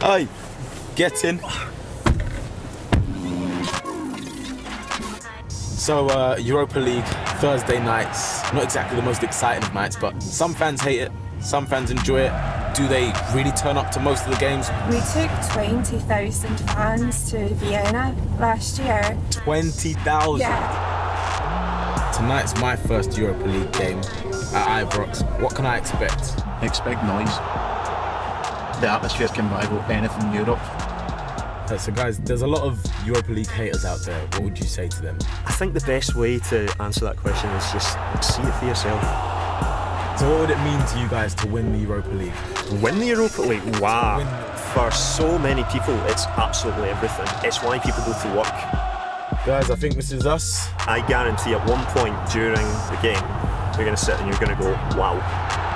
Hey, get in. So Europa League, Thursday nights, not exactly the most exciting of nights, but some fans hate it, some fans enjoy it. Do they really turn up to most of the games? We took 20,000 fans to Vienna last year. 20,000? Yeah. Tonight's my first Europa League game at Ibrox. What can I expect? Expect noise. The atmosphere can rival anything in Europe. So guys, there's a lot of Europa League haters out there. What would you say to them? I think the best way to answer that question is just see it for yourself. So what would it mean to you guys to win the Europa League? Win the Europa League? Wow. For so many people, it's absolutely everything. It's why people go to work. Guys, I think this is us. I guarantee at one point during the game, you're going to sit and you're going to go, wow.